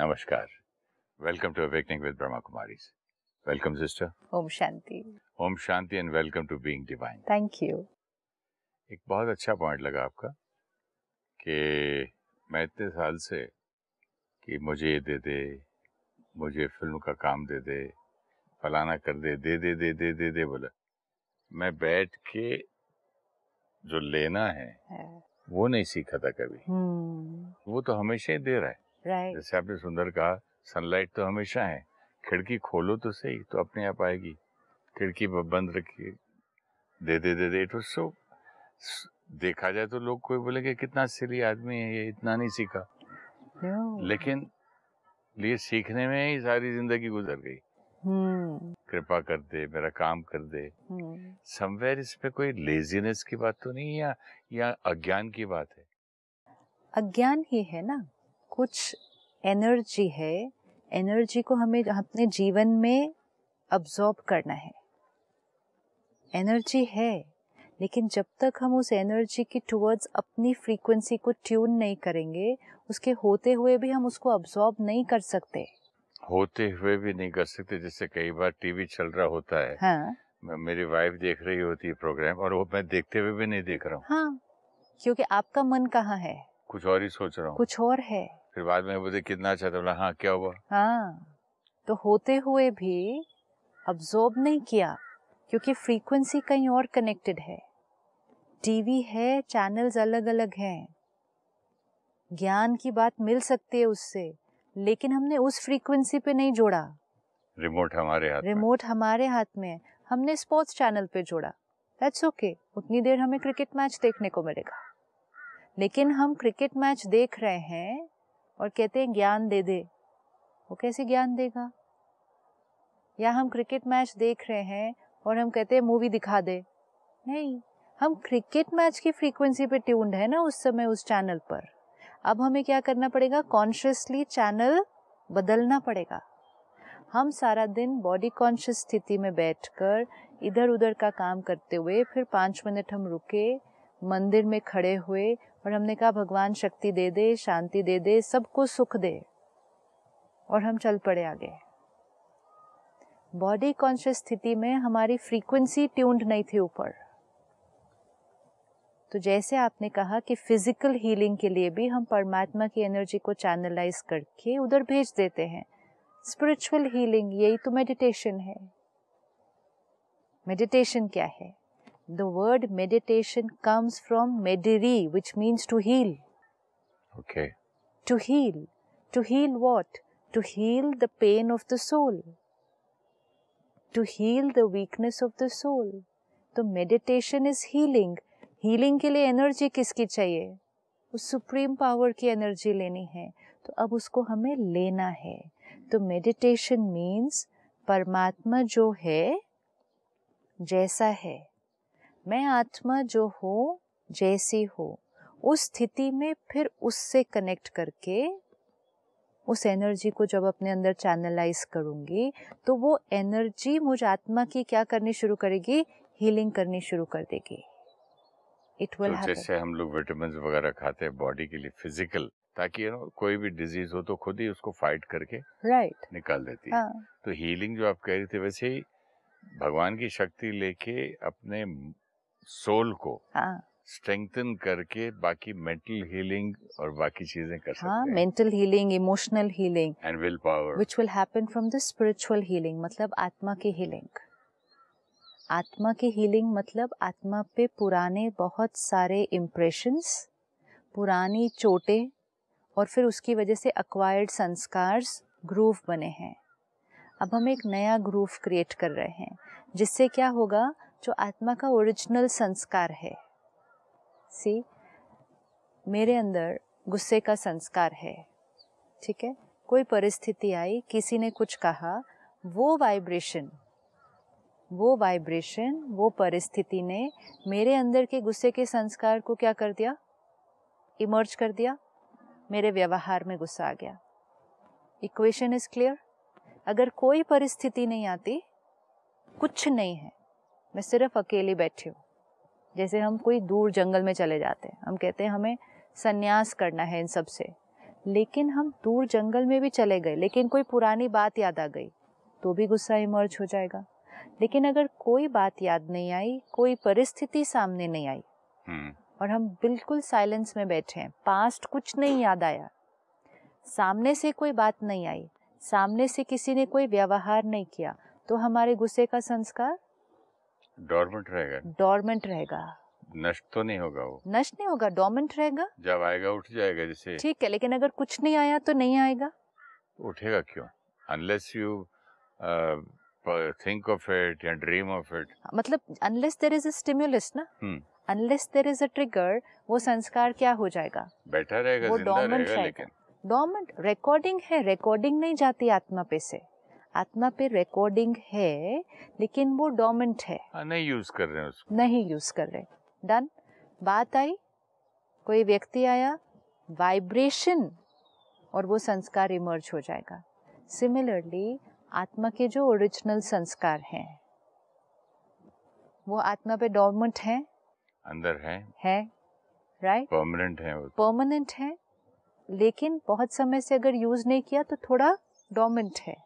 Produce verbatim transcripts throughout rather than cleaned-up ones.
Namaskar. Welcome to Awakening with Brahma Kumaris. Welcome, sister. Om Shanti. Om Shanti and welcome to Being Divine. Thank you. एक बहुत अच्छा point लगा आपका कि मैं इतने साल से कि मुझे दे दे, मुझे फिल्म का काम दे दे, फलाना कर दे, दे दे दे दे दे दे बोला, मैं बैठ के जो लेना है, है। वो नहीं सीखा था कभी। hmm. वो तो हमेशा ही दे रहा है। right. जैसे आपने सुंदर कहा, सनलाइट तो हमेशा है, खिड़की खोलो तो सही तो अपने आप आएगी, खिड़की बंद रखिए, दे दे दे दे। इट वाज सो, देखा जाए तो लोग कोई बोले कि कितना सिली आदमी है ये, इतना नहीं सीखा। no. लेकिन ये सीखने में ही सारी जिंदगी गुजर गई। hmm. कृपा कर दे, मेरा काम कर दे। hmm. समवेयर इसमें कोई लेजीनेस की बात तो नहीं, या या अज्ञान की बात है? अज्ञान ही है ना, कुछ एनर्जी है, एनर्जी को हमें अपने जीवन में अब्सॉर्ब करना है। एनर्जी है, लेकिन जब तक हम उस एनर्जी की टुवर्ड्स अपनी फ्रीक्वेंसी को ट्यून नहीं करेंगे, उसके होते हुए भी हम उसको अब्सॉर्ब नहीं कर सकते, होते हुए भी नहीं कर सकते। जैसे कई बार टीवी चल रहा होता है, हाँ, मेरी वाइफ देख रही होती है प्रोग्राम, और वो मैं देखते हुए भी नहीं देख रहा हूँ। हाँ, क्योंकि आपका मन कहाँ है, कुछ और ही सोच रहा हूँ, कुछ और है। फिर बाद में बोलते कितना अच्छा था, हाँ क्या हुआ। हाँ, तो होते हुए भी अब्सॉर्ब नहीं किया, क्योंकि फ्रीक्वेंसी कहीं और कनेक्टेड है। टीवी है, चैनल्स अलग अलग हैं, ज्ञान की बात मिल सकती है उससे, लेकिन हमने उस फ्रीक्वेंसी पे नहीं जोड़ा। रिमोट हमारे हाथ में, रिमोट हमारे हाथ में है, हमने स्पोर्ट्स चैनल पे जोड़ा, दैट्स ओके, उतनी देर हमें क्रिकेट मैच देखने को मिलेगा। लेकिन हम क्रिकेट मैच देख रहे हैं और कहते हैं ज्ञान दे दे, वो कैसे ज्ञान देगा? या हम क्रिकेट मैच देख रहे हैं और हम कहते हैं मूवी दिखा दे, नहीं, हम क्रिकेट मैच की फ्रीक्वेंसी पे ट्यून्ड है ना उस समय, उस चैनल पर। अब हमें क्या करना पड़ेगा, कॉन्शियसली चैनल बदलना पड़ेगा। हम सारा दिन बॉडी कॉन्शियस स्थिति में बैठकर इधर उधर का काम करते हुए, फिर पाँच मिनट हम रुके, मंदिर में खड़े हुए और हमने कहा भगवान शक्ति दे दे, शांति दे दे, सबको सुख दे, और हम चल पड़े आगे। बॉडी कॉन्शियस स्थिति में हमारी फ्रीक्वेंसी ट्यून्ड नहीं थी ऊपर। तो जैसे आपने कहा कि फिजिकल हीलिंग के लिए भी हम परमात्मा की एनर्जी को चैनलाइज करके उधर भेज देते हैं। स्पिरिचुअल हीलिंग, यही तो मेडिटेशन है। मेडिटेशन क्या है? The word meditation comes from mederi, which means to heal. Okay, to heal, to heal what? To heal the pain of the soul, to heal the weakness of the soul. तो meditation is healing. Healing के लिए energy किसकी चाहिए? उस supreme power की energy लेनी है, तो अब उसको हमें लेना है। तो मेडिटेशन मीन्स परमात्मा जो है जैसा है, मैं आत्मा जो हूँ जैसी हूँ, उस स्थिति में फिर उससे कनेक्ट करके उस एनर्जी को जब अपने अंदर चैनलाइज करूँगी, तो वो एनर्जी मुझ आत्मा की क्या करनी शुरू करेगी? हीलिंग करनी शुरू कर देगी। तो जैसे हम लोग विटामिन वगैरह खाते हैं बॉडी के लिए फिजिकल, ताकि यू नो कोई भी डिजीज हो तो खुद ही उसको फाइट करके राइट निकाल देती है। हाँ। तो हीलिंग जो आप कह रही थी, वैसे ही भगवान की शक्ति लेके अपने सोल को हाँ। स्ट्रेंथन करके बाकी मेंटल हीलिंग और बाकी चीजें कर सकते हैं। Mental healing, emotional healing and will power, which will happen from the spiritual healing, मतलब आत्मा की हीलिंग। आत्मा की हीलिंग मतलब आत्मा पे पुराने बहुत सारे इम्प्रेशंस, पुरानी चोटें, और फिर उसकी वजह से एक्वायर्ड संस्कार्स, ग्रूव बने हैं। अब हम एक नया ग्रूव क्रिएट कर रहे हैं, जिससे क्या होगा? जो आत्मा का ओरिजिनल संस्कार है, सी मेरे अंदर गुस्से का संस्कार है, ठीक है, कोई परिस्थिति आई, किसी ने कुछ कहा, वो वाइब्रेशन वो वाइब्रेशन वो परिस्थिति ने मेरे अंदर के गुस्से के संस्कार को क्या कर दिया? इमर्ज कर दिया, मेरे व्यवहार में गुस्सा आ गया। Equation is clear. अगर कोई परिस्थिति नहीं आती, कुछ नहीं है, मैं सिर्फ अकेली बैठी हूँ, जैसे हम कोई दूर जंगल में चले जाते हैं, हम कहते हैं हमें संन्यास करना है इन सब से, लेकिन हम दूर जंगल में भी चले गए, लेकिन कोई पुरानी बात याद आ गई तो भी गुस्सा इमर्ज हो जाएगा। लेकिन अगर कोई बात याद नहीं आई, कोई परिस्थिति सामने नहीं आई hmm. और हम बिल्कुल साइलेंस में बैठे हैं, पास्ट कुछ नहीं याद आया, सामने से कोई बात नहीं आई, सामने से किसी ने कोई व्यवहार नहीं किया, तो हमारे गुस्से का संस्कार डॉर्मेंट रहेगा, डॉर्मेंट रहेगा, नष्ट तो नहीं होगा, वो नष्ट नहीं होगा, डॉर्मेंट रहेगा, जब आएगा उठ जाएगा जैसे, ठीक है। लेकिन अगर कुछ नहीं आया तो नहीं आएगा, उठेगा क्यों, unless you think of it या ड्रीम ऑफ इट, मतलब unless there is a stimulus ना, unless there is a trigger, वो संस्कार क्या हो जाएगा, बेटर रहेगा, वो डॉर्मेंट रहेगा। डॉर्मेंट रिकॉर्डिंग है, रिकॉर्डिंग नहीं जाती आत्मा पे से, आत्मा पे रिकॉर्डिंग है लेकिन वो डॉर्मेंट है, नहीं यूज कर रहे हैं उसको, नहीं यूज कर रहे। डन, बात आई, कोई व्यक्ति आया, वाइब्रेशन, और वो संस्कार इमर्ज हो जाएगा। सिमिलरली आत्मा के जो ओरिजिनल संस्कार हैं, वो आत्मा पे डॉर्मेंट है, अंदर है, है, राइट, परमानेंट है, परमानेंट है, लेकिन बहुत समय से अगर यूज नहीं किया तो थोड़ा डॉर्मेंट है।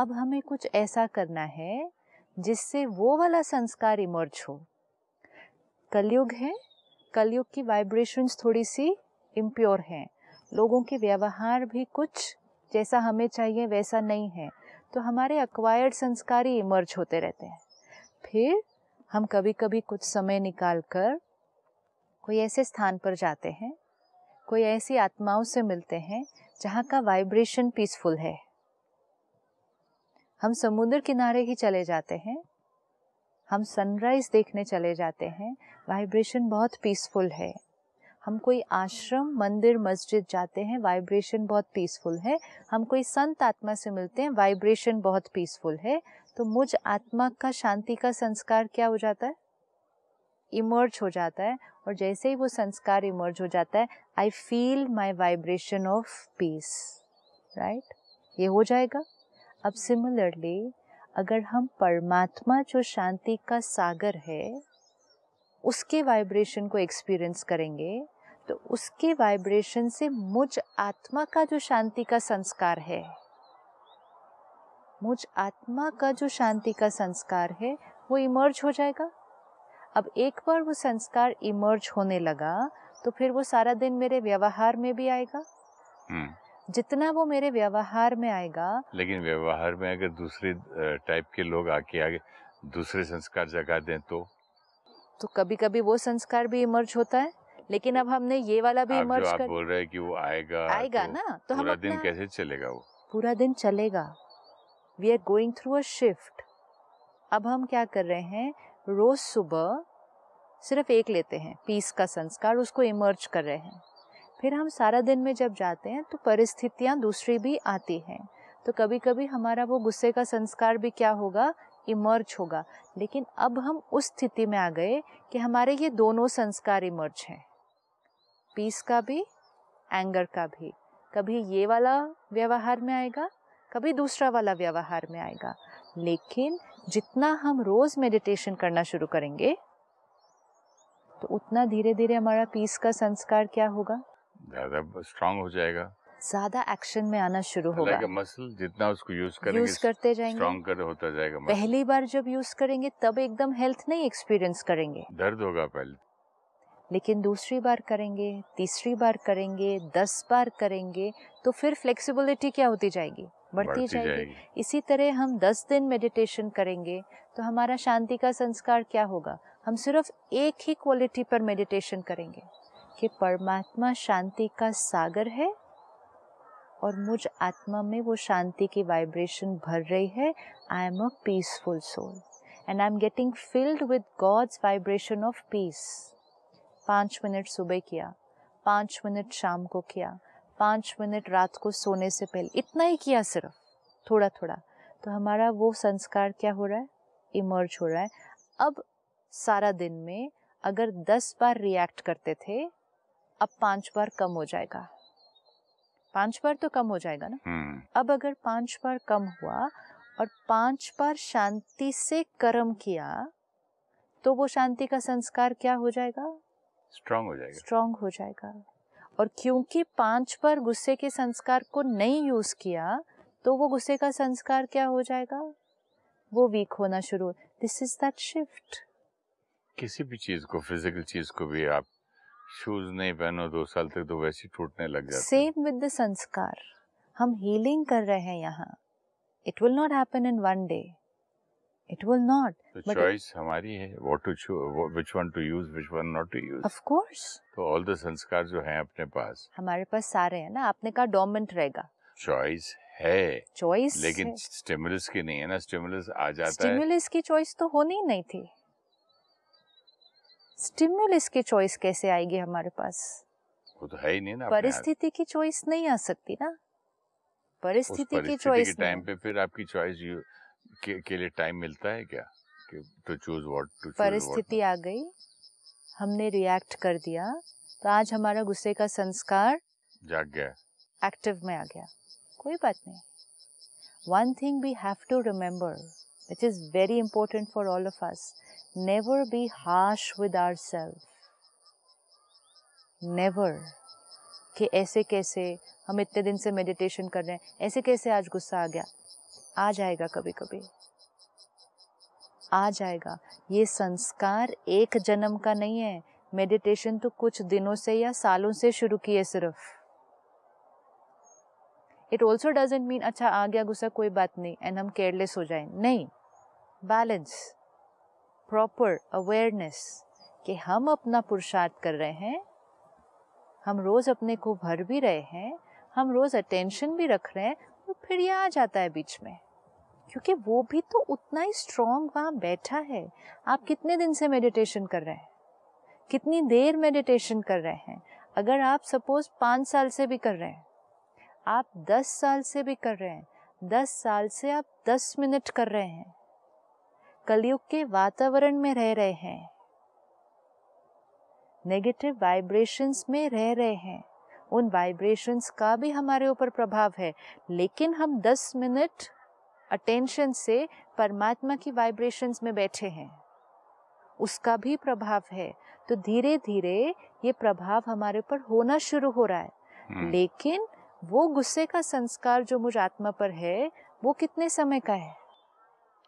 अब हमें कुछ ऐसा करना है जिससे वो वाला संस्कार इमर्ज हो। कलयुग है, कलयुग की वाइब्रेशंस थोड़ी सी इम्प्योर हैं, लोगों के व्यवहार भी कुछ जैसा हमें चाहिए वैसा नहीं है, तो हमारे अक्वायर्ड संस्कार ही इमर्ज होते रहते हैं। फिर हम कभी कभी कुछ समय निकाल कर कोई ऐसे स्थान पर जाते हैं, कोई ऐसी आत्माओं से मिलते हैं जहाँ का वाइब्रेशन पीसफुल है। हम समुद्र किनारे ही चले जाते हैं, हम सनराइज देखने चले जाते हैं, वाइब्रेशन बहुत पीसफुल है। हम कोई आश्रम, मंदिर, मस्जिद जाते हैं, वाइब्रेशन बहुत पीसफुल है। हम कोई संत आत्मा से मिलते हैं, वाइब्रेशन बहुत पीसफुल है। तो मुझ आत्मा का शांति का संस्कार क्या हो जाता है, इमर्ज हो जाता है। और जैसे ही वो संस्कार इमर्ज हो जाता है, I feel my vibration of peace, right, ये हो जाएगा। अब सिमिलरली अगर हम परमात्मा जो शांति का सागर है उसके वाइब्रेशन को एक्सपीरियंस करेंगे, तो उसके वाइब्रेशन से मुझ आत्मा का जो शांति का संस्कार है, मुझ आत्मा का जो शांति का संस्कार है वो इमर्ज हो जाएगा। अब एक बार वो संस्कार इमर्ज होने लगा तो फिर वो सारा दिन मेरे व्यवहार में भी आएगा। hmm. जितना वो मेरे व्यवहार में आएगा, लेकिन व्यवहार में अगर दूसरे टाइप के लोग आके आगे दूसरे संस्कार जगा दें तो तो कभी कभी वो संस्कार भी इमर्ज होता है। लेकिन अब हमने ये वाला भी इमर्ज कर, आप बोल रहे हैं कि वो आएगा आएगा तो, ना तो पूरा हम दिन कैसे चलेगा, वो पूरा दिन चलेगा। We are going through a shift. अब हम क्या कर रहे हैं, रोज सुबह सिर्फ एक लेते हैं पीस का संस्कार, उसको इमर्ज कर रहे हैं। फिर हम सारा दिन में जब जाते हैं तो परिस्थितियां दूसरी भी आती हैं, तो कभी कभी हमारा वो गुस्से का संस्कार भी क्या होगा, इमर्ज होगा। लेकिन अब हम उस स्थिति में आ गए कि हमारे ये दोनों संस्कार इमर्ज हैं, पीस का भी, एंगर का भी। कभी ये वाला व्यवहार में आएगा, कभी दूसरा वाला व्यवहार में आएगा। लेकिन जितना हम रोज़ मेडिटेशन करना शुरू करेंगे तो उतना धीरे धीरे हमारा पीस का संस्कार क्या होगा, ज़्यादा स्ट्रांग हो जाएगा, ज़्यादा एक्शन में आना शुरू होगा। मसल जितना उसको यूज़ करेंगे, यूज़ करते जाएंगे, स्ट्रांग कर होता जाएगा। पहली बार जब यूज़ करेंगे तब एकदम हेल्थ नहीं एक्सपीरियंस करेंगे, दर्द होगा पहले, लेकिन दूसरी बार करेंगे, तीसरी बार करेंगे, दस बार करेंगे तो फिर फ्लेक्सिबिलिटी क्या होती जाएगी, बढ़ती जाएगी। इसी तरह हम दस दिन मेडिटेशन करेंगे तो हमारा शांति का संस्कार क्या होगा, हम सिर्फ एक ही क्वालिटी पर मेडिटेशन करेंगे कि परमात्मा शांति का सागर है और मुझ आत्मा में वो शांति की वाइब्रेशन भर रही है। I am a peaceful soul and I am getting filled with God's vibration of peace. पाँच मिनट सुबह किया, पाँच मिनट शाम को किया, पाँच मिनट रात को सोने से पहले, इतना ही किया सिर्फ, थोड़ा थोड़ा, तो हमारा वो संस्कार क्या हो रहा है, इमर्ज हो रहा है। अब सारा दिन में अगर दस बार रिएक्ट करते थे, अब पाँच बार कम हो जाएगा, पाँच बार तो कम हो जाएगा ना। hmm. अब अगर पाँच बार कम हुआ और पाँच बार शांति से कर्म किया तो वो शांति का संस्कार क्या हो जाएगा, स्ट्रांग हो जाएगा, स्ट्रांग हो जाएगा। और क्योंकि पांच पर गुस्से के संस्कार को नहीं यूज किया तो वो गुस्से का संस्कार क्या हो जाएगा, वो वीक होना शुरू। This is that shift. किसी भी चीज को, फिजिकल चीज को भी आप शूज नहीं पहनो दो साल तक तो वैसे टूटने लग जाते। सेम विद द संस्कार, हम हीलिंग कर रहे हैं यहाँ। It will not happen in one day, it will not. The choice हमारी है what to choose, which one to use, which one not to use. Of course. तो ऑल द संस्कार जो हैं अपने पास, हमारे पास सारे हैं ना। आपने कहा डोमिनेंट रहेगा, चॉइस है, चॉइस लेकिन स्टिमुलस की नहीं है ना। स्टिमुलस आ जाता है। स्टिमुलस की चॉइस तो होनी नहीं थी। स्टिमुलस की चॉइस कैसे आएगी हमारे पास? वो तो है ही नहीं ना। परिस्थिति की चॉइस नहीं आ सकती ना। परिस्थिति की चॉइस टाइम पे फिर आपकी चॉइस के, के लिए टाइम मिलता है क्या कि to choose what to choose. परिस्थिति आ गई, हमने रिएक्ट कर दिया, तो आज हमारा गुस्से का संस्कार जाग गया, एक्टिव में आ गया। कोई बात नहीं। One thing we have to remember, which is very important for all of us, never be harsh with ourselves. Never कि ऐसे कैसे, हम इतने दिन से मेडिटेशन कर रहे हैं, ऐसे कैसे आज गुस्सा आ गया। आ जाएगा, कभी कभी आ जाएगा। ये संस्कार एक जन्म का नहीं है। मेडिटेशन तो कुछ दिनों से या सालों से शुरू किए सिर्फ। इट ऑल्सो डजेंट मीन अच्छा आ गया गुस्सा, कोई बात नहीं, एंड हम केयरलेस हो जाएं। नहीं, बैलेंस, प्रॉपर अवेयरनेस कि हम अपना पुरुषार्थ कर रहे हैं, हम रोज अपने को भर भी रहे हैं, हम रोज अटेंशन भी रख रहे हैं, तो फिर ये आ जाता है बीच में, क्योंकि वो भी तो उतना ही स्ट्रॉन्ग वहाँ बैठा है। आप कितने दिन से मेडिटेशन कर रहे हैं, कितनी देर मेडिटेशन कर रहे हैं। अगर आप सपोज पाँच साल से भी कर रहे हैं, आप दस साल से भी कर रहे हैं, दस साल से आप दस मिनट कर रहे हैं, कलयुग के वातावरण में रह रहे हैं, नेगेटिव वाइब्रेशंस में रह रहे हैं, उन वाइब्रेशंस का भी हमारे ऊपर प्रभाव है। लेकिन हम दस मिनट अटेंशन से परमात्मा की वाइब्रेशंस में बैठे हैं, उसका भी प्रभाव है। तो धीरे धीरे ये प्रभाव हमारे ऊपर होना शुरू हो रहा है। hmm. लेकिन वो गुस्से का संस्कार जो मुझ आत्मा पर है, वो कितने समय का है?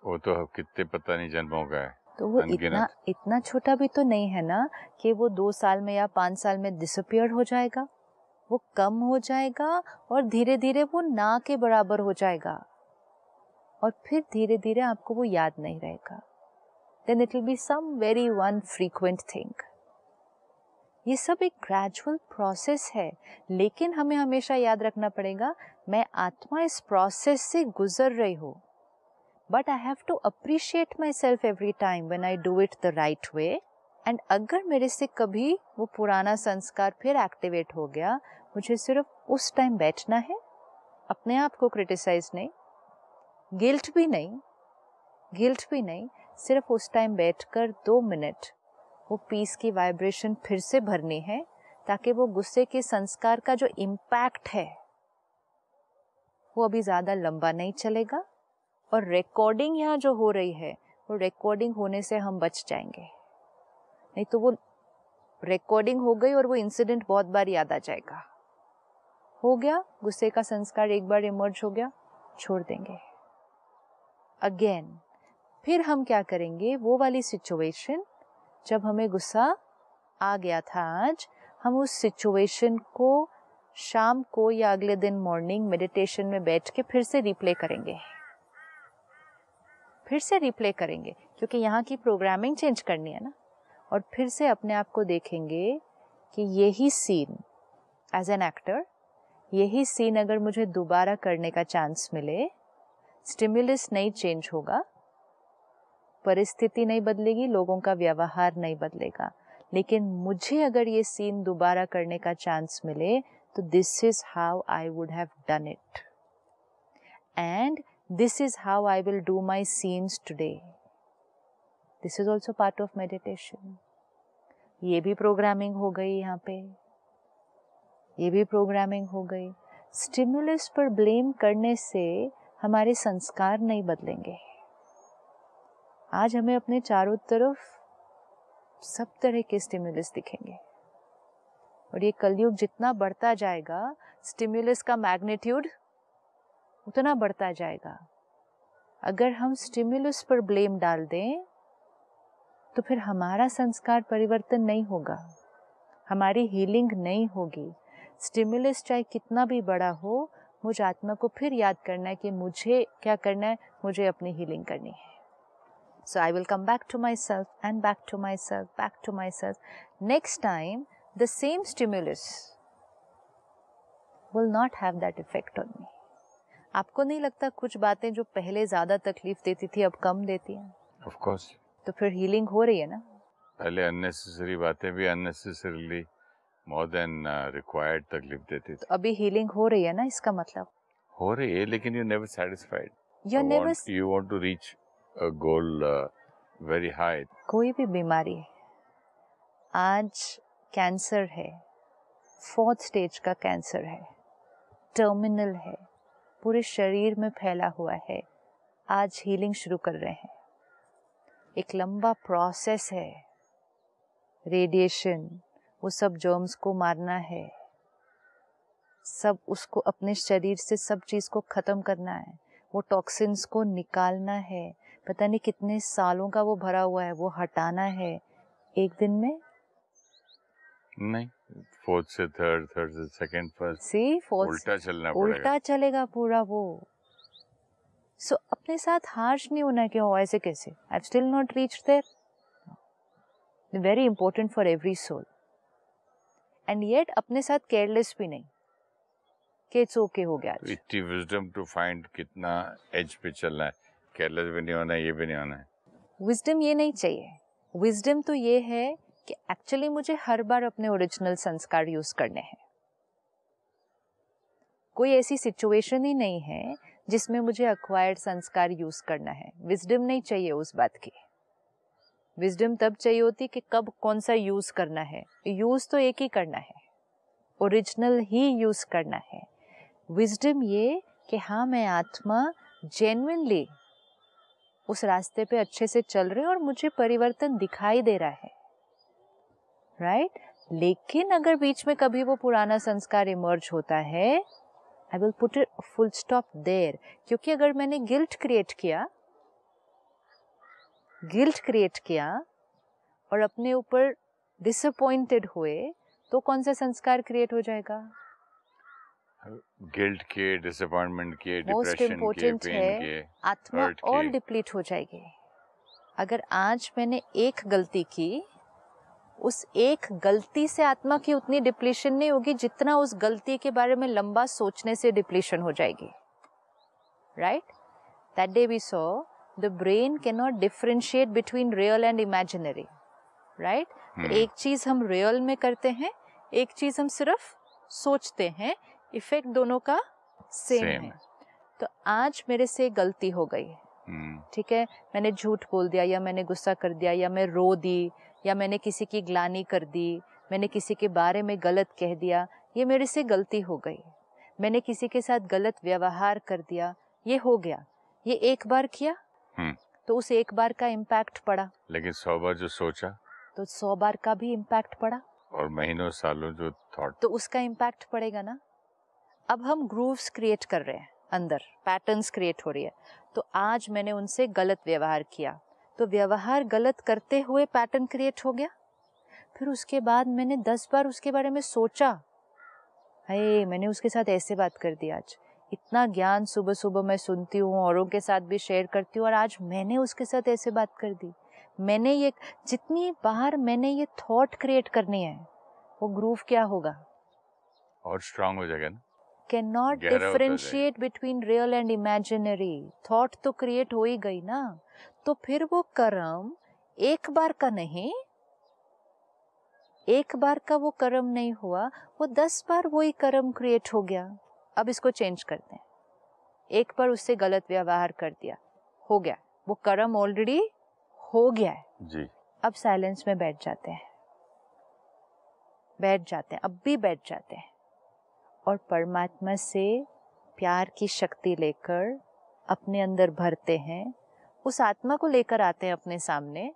वो तो कितने पता नहीं जन्मों का है। तो वो इतना इतना छोटा भी तो नहीं है ना कि वो दो साल में या पाँच साल में डिसअपियर हो जाएगा। वो कम हो जाएगा और धीरे धीरे वो ना के बराबर हो जाएगा, और फिर धीरे धीरे आपको वो याद नहीं रहेगा। Then it will be some very one frequent thing. ये सब एक ग्रेजुअल प्रोसेस है, लेकिन हमें हमेशा याद रखना पड़ेगा, मैं आत्मा इस प्रोसेस से गुजर रही हूँ। But I have to appreciate myself every time when I do it the right way. And अगर मेरे से कभी वो पुराना संस्कार फिर एक्टिवेट हो गया, मुझे सिर्फ उस टाइम बैठना है, अपने आप को क्रिटिसाइज नहीं, गिल्ट भी नहीं, गिल्ट भी नहीं, सिर्फ उस टाइम बैठकर दो मिनट वो पीस की वाइब्रेशन फिर से भरनी है, ताकि वो गुस्से के संस्कार का जो इम्पैक्ट है वो अभी ज़्यादा लंबा नहीं चलेगा। और रिकॉर्डिंग यहाँ जो हो रही है, वो रिकॉर्डिंग होने से हम बच जाएंगे। नहीं तो वो रिकॉर्डिंग हो गई और वो इंसिडेंट बहुत बार याद आ जाएगा। हो गया गुस्से का संस्कार, एक बार इमर्ज हो गया, छोड़ देंगे। अगेन फिर हम क्या करेंगे, वो वाली सिचुएशन जब हमें गुस्सा आ गया था आज, हम उस सिचुएशन को शाम को या अगले दिन मॉर्निंग मेडिटेशन में बैठ के फिर से रिप्ले करेंगे, फिर से रिप्ले करेंगे, क्योंकि यहाँ की प्रोग्रामिंग चेंज करनी है ना। और फिर से अपने आप को देखेंगे कि यही सीन एज एन एक्टर, यही सीन अगर मुझे दोबारा करने का चांस मिले, स्टिमुलस नहीं चेंज होगा, परिस्थिति नहीं बदलेगी, लोगों का व्यवहार नहीं बदलेगा, लेकिन मुझे अगर ये सीन दोबारा करने का चांस मिले तो this is how I would have done it, and this is how I will do my scenes today. This is also part of meditation. ये भी प्रोग्रामिंग हो गई यहाँ पे, ये भी प्रोग्रामिंग हो गई। स्टिमुलस पर ब्लेम करने से हमारे संस्कार नहीं बदलेंगे। आज हमें अपने चारों तरफ सब तरह के स्टिमुलस दिखेंगे, और ये कलयुग जितना बढ़ता जाएगा स्टिम्युलस का मैग्नीट्यूड उतना बढ़ता जाएगा। अगर हम स्टिम्युलस पर ब्लेम डाल दें तो फिर हमारा संस्कार परिवर्तन नहीं होगा, हमारी हीलिंग नहीं होगी। स्टिम्युलस चाहे कितना भी बड़ा हो, मुझे आत्मा को फिर याद करना है कि मुझे क्या करना है, मुझे अपनी हीलिंग करनी है। So I will come back to myself and back to myself, back to myself. Next time, the same stimulus will not have that effect on me. आपको नहीं लगता कुछ बातें जो पहले ज़्यादा तकलीफ देती थी अब कम देती हैं? Of course. तो फिर healing हो रही है ना? पहले unnecessary बातें भी unnecessarily more than required तकलीफ देती थी। तो अभी healing हो रही है ना, इसका मतलब? हो रही है, लेकिन you're never satisfied. You're never. You want to reach a goal uh, very high. कोई भी बीमारी है, आज कैंसर है, फोर्थ स्टेज का कैंसर है, टर्मिनल है, पूरे शरीर में फैला हुआ है, आज हीलिंग शुरू कर रहे हैं। एक लंबा प्रोसेस है, रेडिएशन, वो सब जर्म्स को मारना है, सब उसको अपने शरीर से सब चीज़ को ख़त्म करना है, वो टॉक्सिन्स को निकालना है, पता नहीं कितने सालों का वो भरा हुआ है, वो हटाना है। एक दिन में नहीं, फोर्थ से थर्ड, थर्ड से सेकंड, फर्स्ट, सी फोर्थ उल्टा चलना पड़ेगा, उल्टा चलेगा पूरा वो। सो so, अपने साथ हार्श नहीं होना कि हो ऐसे कैसे, I still not reach there, very important for every soul. And yet अपने साथ केयरलेस भी नहीं कि इट्स ओके हो गया। इतनी विजडम टू फाइंड कितना एज पे चलना है, केयरलेस भी नहीं होना है, ये भी नहीं होना है। विजडम ये नहीं चाहिए, विजडम तो ये है कि एक्चुअली मुझे हर बार अपने ओरिजिनल संस्कार यूज करने हैं। कोई ऐसी सिचुएशन ही नहीं है जिसमें मुझे अक्वायर्ड संस्कार यूज करना है। विजडम नहीं चाहिए उस बात की, विजडम तब चाहिए होती कि कब कौन सा यूज करना है। यूज तो एक ही करना है, ओरिजिनल ही यूज करना है। विजडम ये कि हाँ, मैं आत्मा जेन्युइनली उस रास्ते पे अच्छे से चल रही हूँ और मुझे परिवर्तन दिखाई दे रहा है, राइट right? लेकिन अगर बीच में कभी वो पुराना संस्कार इमर्ज होता है, I will put it full stop there. क्योंकि अगर मैंने गिल्ट क्रिएट किया गिल्ट क्रिएट किया और अपने ऊपर डिसअपॉइंटेड हुए तो कौन सा संस्कार क्रिएट हो जाएगा? गिल्ट के, डिसअपॉइंटमेंट के, डिप्रेशन के, पेन के, आत्मा और डिप्लीट हो जाएगी। अगर आज मैंने एक गलती की, उस एक गलती से आत्मा की उतनी डिप्लीशन नहीं होगी जितना उस गलती के बारे में लंबा सोचने से डिप्लीशन हो जाएगी, right? That day we saw the brain can not differentiate between real and imaginary, right? एक चीज हम रियल में करते हैं, एक चीज हम सिर्फ सोचते हैं, इफेक्ट दोनों का सेम है। तो आज मेरे से गलती हो गई, ठीक है, मैंने झूठ बोल दिया, या मैंने गुस्सा कर दिया, या मैं रो दी, या मैंने किसी की ग्लानि कर दी, मैंने किसी के बारे में गलत कह दिया, ये मेरे से गलती हो गई। मैंने किसी के साथ गलत व्यवहार कर दिया, ये हो गया। ये एक बार किया तो उस एक बार का इम्पैक्ट पड़ा, लेकिन सौ बार जो सोचा तो सौ बार का भी इम्पैक्ट पड़ा, और महीनों सालों जो थॉट तो उसका इम्पैक्ट पड़ेगा ना। अब हम ग्रूव्स क्रिएट कर रहे हैं अंदर, पैटर्न्स क्रिएट हो रही है। तो आज मैंने उनसे गलत व्यवहार किया, तो व्यवहार गलत करते हुए पैटर्न क्रिएट हो गया। फिर उसके बाद मैंने दस बार उसके बारे में सोचा, अरे मैंने उसके साथ ऐसे बात कर दी। आज इतना ज्ञान सुबह सुबह मैं सुनती हूँ, औरों के साथ भी शेयर करती हूँ, और आज मैंने उसके साथ ऐसे बात कर दी। मैंने ये जितनी बार मैंने ये थॉट क्रिएट करनी है, वो ग्रूव क्या होगा और स्ट्रांग हो जाएगा ना। Can not differentiate between real and imaginary, thought तो क्रिएट हो ही गई ना। तो फिर वो कर्म एक बार का नहीं, एक बार का वो कर्म नहीं हुआ, वो दस बार वही कर्म क्रिएट हो गया। अब इसको चेंज करते हैं, एक बार उससे गलत व्यवहार कर दिया, हो गया, वो कर्म ऑलरेडी हो गया है जी। अब साइलेंस में बैठ जाते हैं, बैठ जाते हैं, अब भी बैठ जाते हैं, और परमात्मा से प्यार की शक्ति लेकर अपने अंदर भरते हैं, उस आत्मा को लेकर आते हैं अपने सामने,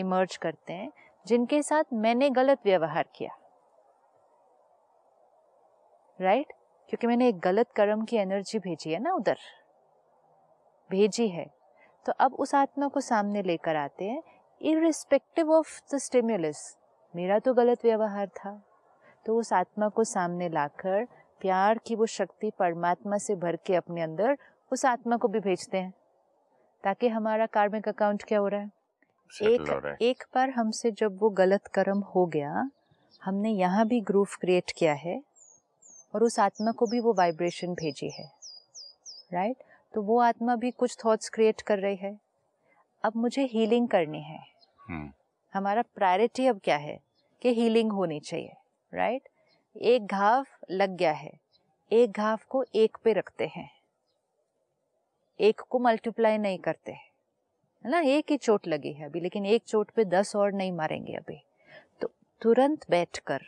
इमर्ज करते हैं जिनके साथ मैंने गलत व्यवहार किया। Right right? क्योंकि मैंने एक गलत कर्म की एनर्जी भेजी है ना, उधर भेजी है। तो अब उस आत्मा को सामने लेकर आते हैं, इररिस्पेक्टिव ऑफ द स्टिम्युलस। मेरा तो गलत व्यवहार था, तो उस आत्मा को सामने लाकर प्यार की वो शक्ति परमात्मा से भर के अपने अंदर उस आत्मा को भी भेजते हैं, ताकि हमारा कार्मिक अकाउंट क्या हो रहा है, एक एक बार हमसे जब वो गलत कर्म हो गया, हमने यहाँ भी ग्रूव क्रिएट किया है और उस आत्मा को भी वो वाइब्रेशन भेजी है, राइट right? तो वो आत्मा भी कुछ थॉट्स क्रिएट कर रही है। अब मुझे हीलिंग करनी है, hmm. हमारा प्रायोरिटी अब क्या है कि हीलिंग होनी चाहिए, राइट right? एक घाव लग गया है, एक घाव को एक पे रखते हैं, एक को मल्टीप्लाई नहीं करते हैं, है ना। एक ही चोट लगी है अभी, लेकिन एक चोट पे दस और नहीं मारेंगे अभी। तो तुरंत बैठकर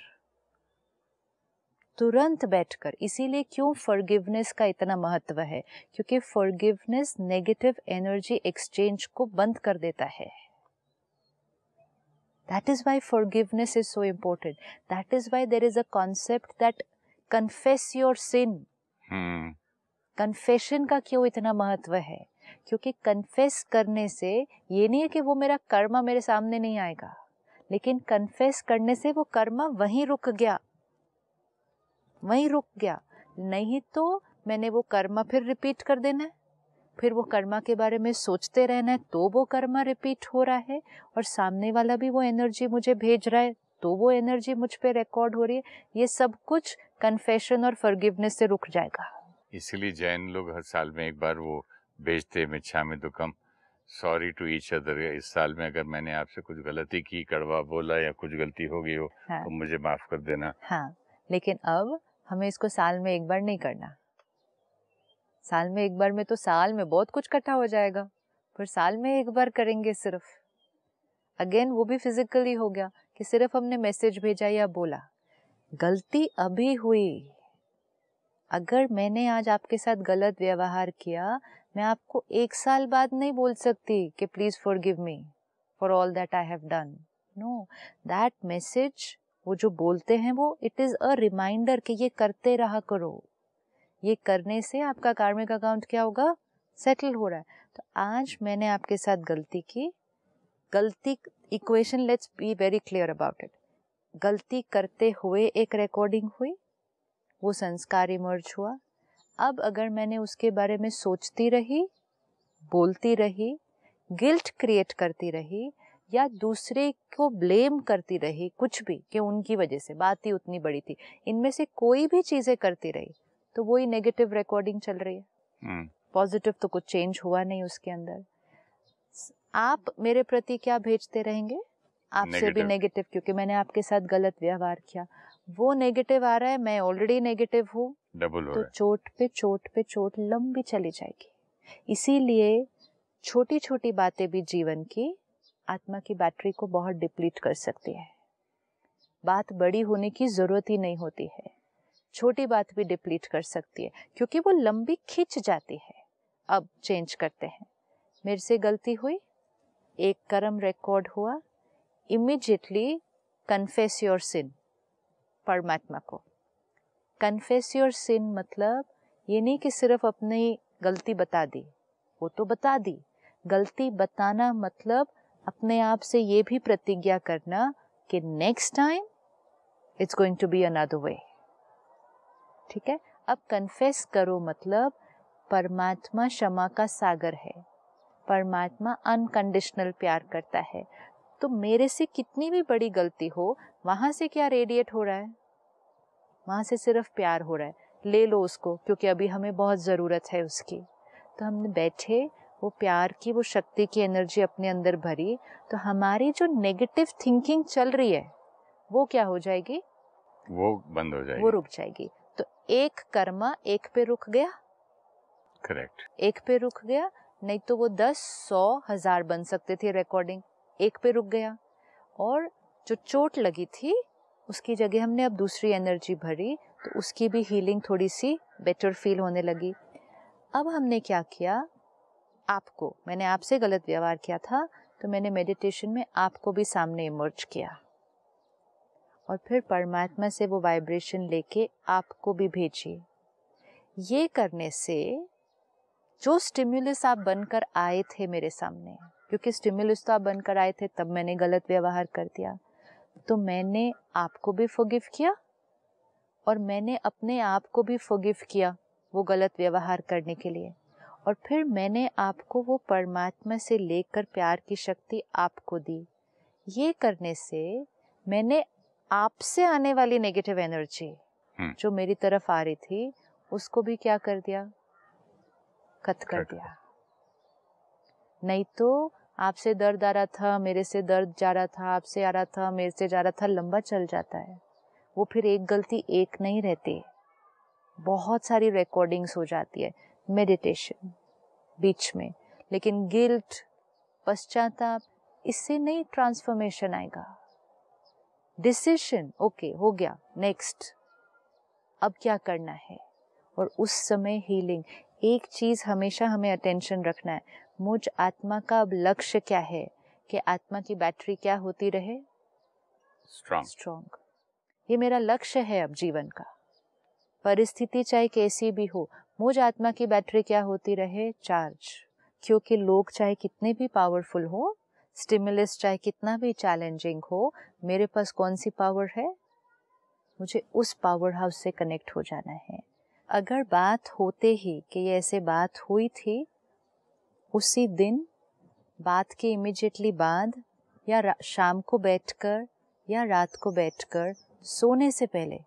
तुरंत बैठकर इसीलिए क्यों फॉरगिवनेस का इतना महत्व है, क्योंकि फॉरगिवनेस नेगेटिव एनर्जी एक्सचेंज को बंद कर देता है। That is why forgiveness is so important. That is why there is a concept that confess your sin. Confession का क्यों इतना महत्व है, क्योंकि कन्फेस करने से ये नहीं है कि वो मेरा कर्मा मेरे सामने नहीं आएगा, लेकिन कन्फेस करने से वो कर्मा वहीं रुक गया, वहीं रुक गया। नहीं तो मैंने वो कर्मा फिर रिपीट कर देना है, फिर वो कर्मा के बारे में सोचते रहना है, तो वो कर्मा रिपीट हो रहा है और सामने वाला भी वो एनर्जी मुझे भेज रहा है, तो वो एनर्जी मुझ पे रिकॉर्ड हो रही है। ये सब कुछ कन्फेशन और फॉरगिवनेस से रुक जाएगा। इसीलिए जैन लोग हर साल में एक बार वो भेजते मिच्छामि दुक्कम, सॉरी टू ईच अदर। इस साल में अगर मैंने आपसे कुछ गलती की, कड़वा बोला या कुछ गलती हो गई हो, हाँ, तो मुझे माफ कर देना। हाँ, लेकिन अब हमें इसको साल में एक बार नहीं करना। साल में एक बार में तो साल में बहुत कुछ इकट्ठा हो जाएगा, पर साल में एक बार करेंगे सिर्फ। अगेन वो भी फिजिकली हो गया कि सिर्फ हमने मैसेज भेजा या बोला, गलती अभी हुई। अगर मैंने आज आपके साथ गलत व्यवहार किया, मैं आपको एक साल बाद नहीं बोल सकती कि please forgive me for all that I have done. No, that message वो जो बोलते हैं वो इट इज अ रिमाइंडर कि ये करते रहा करो। ये करने से आपका कार्मिक अकाउंट क्या होगा, सेटल हो रहा है। तो आज मैंने आपके साथ गलती की, गलती equation, let's be very clear about it. गलती करते हुए एक रिकॉर्डिंग हुई, वो संस्कार इमर्ज हुआ। अब अगर मैंने उसके बारे में सोचती रही, बोलती रही, गिल्ट क्रिएट करती रही या दूसरे को ब्लेम करती रही, कुछ भी कि उनकी वजह से बात ही उतनी बड़ी थी, इनमें से कोई भी चीज़ें करती रही, तो वही नेगेटिव रिकॉर्डिंग चल रही है। Positive hmm. तो कुछ चेंज हुआ नहीं उसके अंदर। आप मेरे प्रति क्या भेजते रहेंगे, आपसे भी नेगेटिव, क्योंकि मैंने आपके साथ गलत व्यवहार किया। वो नेगेटिव आ रहा है, मैं ऑलरेडी नेगेटिव हूँ, तो चोट पे चोट पे चोट लंबी चली जाएगी। इसीलिए छोटी छोटी बातें भी जीवन की आत्मा की बैटरी को बहुत डिप्लीट कर सकती है। बात बड़ी होने की जरूरत ही नहीं होती है, छोटी बात भी डिप्लीट कर सकती है, क्योंकि वो लंबी खींच जाती है। अब चेंज करते हैं, मेरे से गलती हुई, एक कर्म रिकॉर्ड हुआ, इमीडिएटली कन्फेस योर सिन परमात्मा को। कन्फेस योर सिन मतलब ये नहीं कि सिर्फ अपनी गलती बता दी, वो तो बता दी। गलती बताना मतलब अपने आप से ये भी प्रतिज्ञा करना कि next time it's going to be another way. ठीक है, अब कन्फेस करो मतलब परमात्मा क्षमा का सागर है, परमात्मा अनकंडीशनल प्यार करता है। तो मेरे से कितनी भी बड़ी गलती हो, वहाँ से क्या रेडिएट हो रहा है, वहाँ से सिर्फ प्यार हो रहा है। ले लो उसको, क्योंकि अभी हमें बहुत ज़रूरत है उसकी। तो हमने बैठे वो प्यार की वो शक्ति की एनर्जी अपने अंदर भरी, तो हमारी जो नेगेटिव थिंकिंग चल रही है वो क्या हो जाएगी, वो बंद हो जाएगी, वो रुक जाएगी। तो एक कर्मा एक पे रुक गया, करेक्ट, एक पे रुक गया। नहीं तो वो दस सौ हजार बन सकते थे रिकॉर्डिंग, एक पे रुक गया। और जो चोट लगी थी उसकी जगह हमने अब दूसरी एनर्जी भरी, तो उसकी भी हीलिंग थोड़ी सी बेटर फील होने लगी। अब हमने क्या किया, आपको, मैंने आपसे गलत व्यवहार किया था, तो मैंने मेडिटेशन में आपको भी सामने इमर्ज किया और फिर परमात्मा से वो वाइब्रेशन लेके आपको भी भेजिए। ये करने से जो स्टिम्युलस आप बनकर आए थे मेरे सामने, क्योंकि स्टिम्युलस तो आप बनकर आए थे तब मैंने गलत व्यवहार कर दिया, तो मैंने आपको भी फॉरगिव किया और मैंने अपने आप को भी फॉरगिव किया वो गलत व्यवहार करने के लिए, और फिर मैंने आपको वो परमात्मा से लेकर प्यार की शक्ति आपको दी। ये करने से मैंने आपसे आने वाली नेगेटिव एनर्जी जो मेरी तरफ आ रही थी उसको भी क्या कर दिया, खत कर दिया। नहीं तो आपसे दर्द आ रहा था, मेरे से दर्द जा रहा था, आपसे आ रहा था, मेरे से जा रहा था, लंबा चल जाता है वो। फिर एक गलती एक नहीं रहती, बहुत सारी रिकॉर्डिंग्स हो जाती है, मेडिटेशन बीच में। लेकिन गिल्ट, पश्चाताप, इससे नहीं ट्रांसफॉर्मेशन आएगा। डिसीजन ओके हो गया, नेक्स्ट अब क्या करना है, और उस समय हीलिंग। एक चीज़ हमेशा हमें अटेंशन रखना है, मुझ आत्मा का अब लक्ष्य क्या है कि आत्मा की बैटरी क्या होती रहे, स्ट्रांग स्ट्रांग। ये मेरा लक्ष्य है अब जीवन का, परिस्थिति चाहे कैसी भी हो, मुझ आत्मा की बैटरी क्या होती रहे, चार्ज। क्योंकि लोग चाहे कितने भी पावरफुल हो, स्टिमुलस चाहे कितना भी चैलेंजिंग हो, मेरे पास कौन सी पावर है, मुझे उस पावर हाउस से कनेक्ट हो जाना है। अगर बात होते ही कि ये ऐसे बात हुई थी, उसी दिन बात के इमीडिएटली बाद या शाम को बैठकर या रात को बैठकर सोने से पहले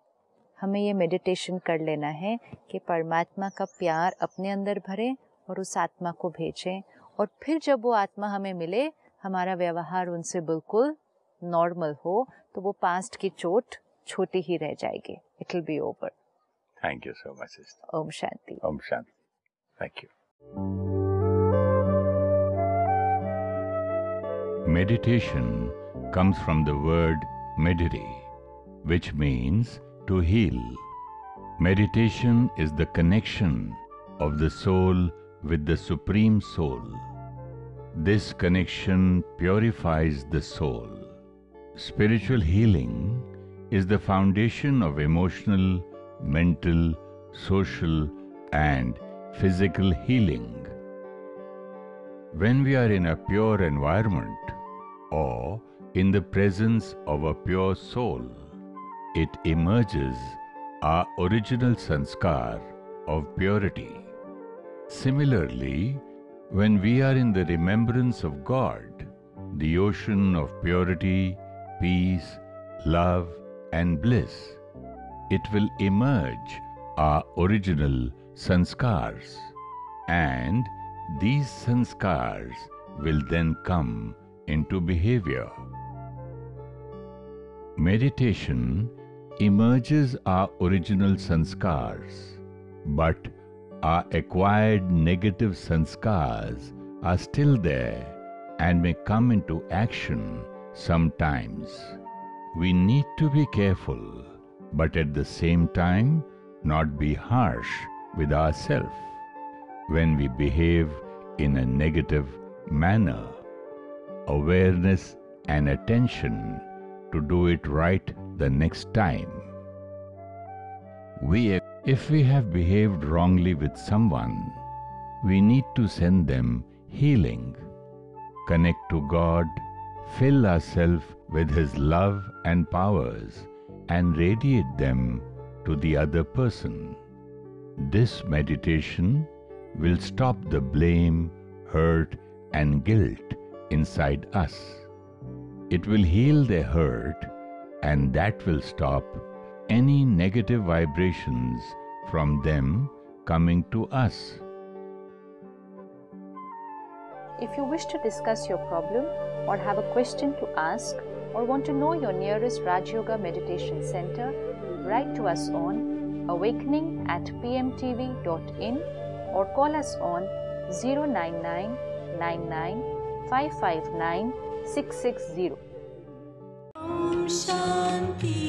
हमें ये मेडिटेशन कर लेना है कि परमात्मा का प्यार अपने अंदर भरें और उस आत्मा को भेजें, और फिर जब वो आत्मा हमें मिले हमारा व्यवहार उनसे बिल्कुल नॉर्मल हो, तो वो पास्ट की चोट छोटी ही रह जाएगी। It will be over. Thank you so much sister. ओम शांति। ओम शांति। Thank you. Meditation comes from the word medite, which means to heal. Meditation is the connection of the soul with the Supreme Soul. This connection purifies the soul. Spiritual healing is the foundation of emotional, mental, social and physical healing. When we are in a pure environment or in the presence of a pure soul, it emerges our original sanskar of purity. Similarly, when we are in the remembrance of God, the ocean of purity, peace, love and bliss, it will emerge our original sanskars, and these sanskars will then come into behavior. Meditation emerges our original sanskars, but our acquired negative sanskars are still there and may come into action sometimes. We need to be careful, but at the same time not be harsh with ourselves when we behave in a negative manner. Awareness and attention to do it right the next time. We, if we have behaved wrongly with someone, we need to send them healing, connect to God, fill ourselves with His love and powers, and radiate them to the other person. This meditation will stop the blame, hurt, and guilt inside us. It will heal their hurt, and that will stop any negative vibrations from them coming to us. If you wish to discuss your problem or have a question to ask or want to know your nearest Raj Yoga Meditation Center, write to us on awakening at p m t v dot in or call us on zero nine nine nine nine five five nine six six zero. Om Shanti.